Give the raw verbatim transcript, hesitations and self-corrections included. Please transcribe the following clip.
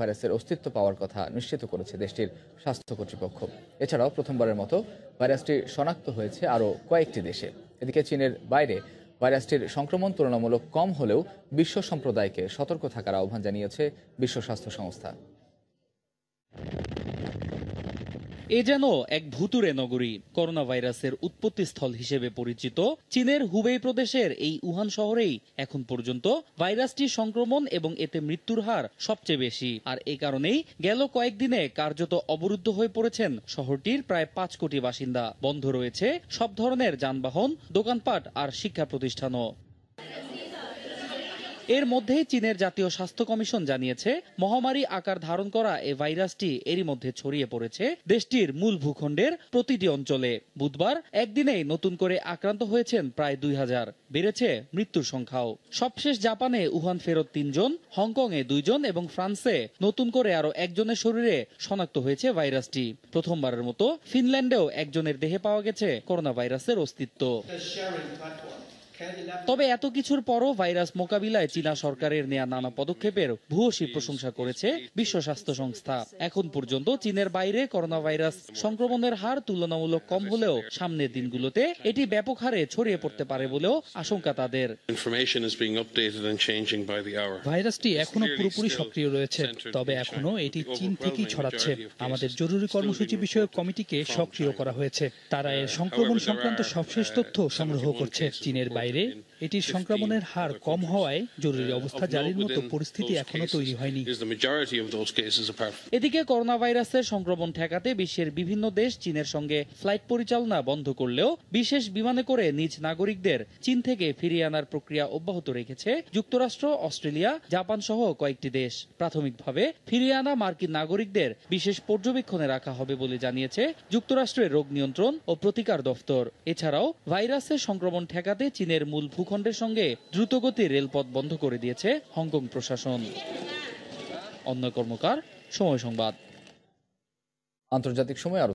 ভাইরাসের অস্তিত্ব পাওয়ার কথা নিশ্চিত করেছে দেশটির স্বাস্থ্য কর্তৃপক্ষ। এছাড়াও প্রথমবারের মতো ভাইরাসটি শনাক্ত হয়েছে আরও কয়েকটি দেশে। এদিকে চীনের বাইরে ভাইরাসটির সংক্রমণ তুলনামূলক কম হলেও বিশ্ব সম্প্রদায়কে সতর্ক থাকার আহ্বান জানিয়েছে বিশ্ব স্বাস্থ্য সংস্থা। এ যেন এক ভুতুরে নগরী। করোনা ভাইরাসের উৎপত্তিস্থল হিসেবে পরিচিত চীনের হুবেই প্রদেশের এই উহান শহরেই এখন পর্যন্ত ভাইরাসটির সংক্রমণ এবং এতে মৃত্যুর হার সবচেয়ে বেশি। আর এই কারণেই গেল কয়েকদিনে কার্যত অবরুদ্ধ হয়ে পড়েছেন শহরটির প্রায় পাঁচ কোটি বাসিন্দা। বন্ধ রয়েছে সব ধরনের যানবাহন, দোকানপাট আর শিক্ষা প্রতিষ্ঠানও। এর মধ্যে চীনের জাতীয় স্বাস্থ্য কমিশন জানিয়েছে, মহামারী আকার ধারণ করা এই ভাইরাসটি এরই মধ্যে ছড়িয়ে পড়েছে দেশটির মূল ভূখণ্ডের প্রতিটি অঞ্চলে। বুধবার একদিনেই নতুন করে আক্রান্ত হয়েছেন প্রায় দুই হাজার, বেড়েছে মৃত্যুর সংখ্যাও। সবশেষ জাপানে উহান ফেরত তিনজন, হংকংয়ে দুইজন এবং ফ্রান্সে নতুন করে আরো একজনের শরীরে শনাক্ত হয়েছে ভাইরাসটি। প্রথমবারের মতো ফিনল্যান্ডেও একজনের দেহে পাওয়া গেছে করোনা ভাইরাসের অস্তিত্ব। তবে এত কিছুর পরও ভাইরাস মোকাবিলায় চীনা সরকারের নেয়া নানা পদক্ষেপের ভূয়সী প্রশংসা করেছে বিশ্ব স্বাস্থ্য সংস্থা। এখন পর্যন্ত চীনের বাইরে করোনা ভাইরাস সংক্রমণের হার তুলনামূলক কম হলেও সামনের দিনগুলোতে এটি ব্যাপক হারে ছড়িয়ে পড়তে পারে বলেও আশঙ্কা তাদের। ভাইরাসটি এখনো পুরোপুরি সক্রিয় রয়েছে, তবে এখনো এটি চীন থেকেই ছড়াচ্ছে। আমাদের জরুরি কর্মসূচি বিষয়ক কমিটিকে সক্রিয় করা হয়েছে, তারা এর সংক্রমণ সংক্রান্ত সবশেষ তথ্য সংগ্রহ করছে। চীনের বাইরে এটির সংক্রমণের হার কম হওয়ায় জরুরি অবস্থা জারির মতো পরিস্থিতি এখনো তৈরি হয়নি। এদিকে করোনা ভাইরাসের সংক্রমণ ঠেকাতে বিশ্বের বিভিন্ন দেশ চীনের সঙ্গে ফ্লাইট পরিচালনা বন্ধ করলেও বিশেষ বিমানে করে নিজ নাগরিকদের চীন থেকে ফিরিয়ে আনার প্রক্রিয়া অব্যাহত রেখেছে যুক্তরাষ্ট্র, অস্ট্রেলিয়া, জাপান সহ কয়েকটি দেশ। প্রাথমিকভাবে ফিরিয়ে আনা মার্কিন নাগরিকদের বিশেষ পর্যবেক্ষণে রাখা হবে বলে জানিয়েছে যুক্তরাষ্ট্রের রোগ নিয়ন্ত্রণ ও প্রতিকার দপ্তর। এছাড়াও ভাইরাসের সংক্রমণ ঠেকাতে চীনের মূল ভূখণ্ডের সঙ্গে দ্রুতগতির রেলপথ বন্ধ করে দিয়েছে হংকং প্রশাসন। অন্য কর্মকার, সময় সংবাদ। আন্তর্জাতিক সময়।